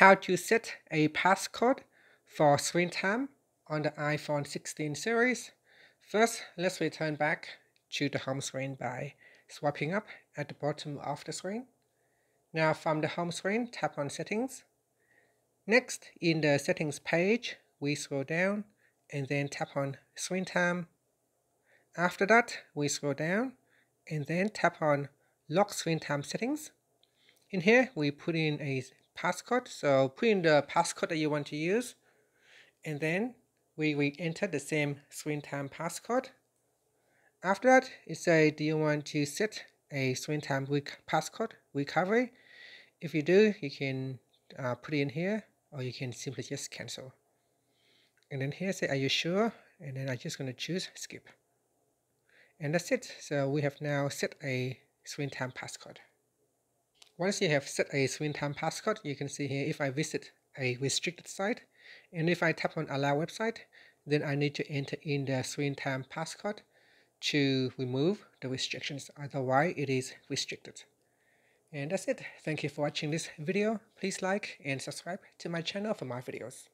How to set a passcode for screen time on the iPhone 16 series. First, let's return back to the home screen by swiping up at the bottom of the screen. Now from the home screen, tap on Settings. Next, in the Settings page, we scroll down and then tap on Screen Time. After that, we scroll down and then tap on Lock Screen Time Settings. In here, we put in a passcode, so put in the passcode that you want to use, and then we enter the same screen time passcode. After that, it says, do you want to set a screen time passcode recovery? If you do, you can put it in here, or you can simply just cancel. And then here say, are you sure? And then I'm just going to choose skip. And that's it. So we have now set a screen time passcode. Once you have set a screen time passcode, you can see here if I visit a restricted site, and if I tap on allow website, then I need to enter in the screen time passcode to remove the restrictions, otherwise it is restricted. And that's it. Thank you for watching this video. Please like and subscribe to my channel for more videos.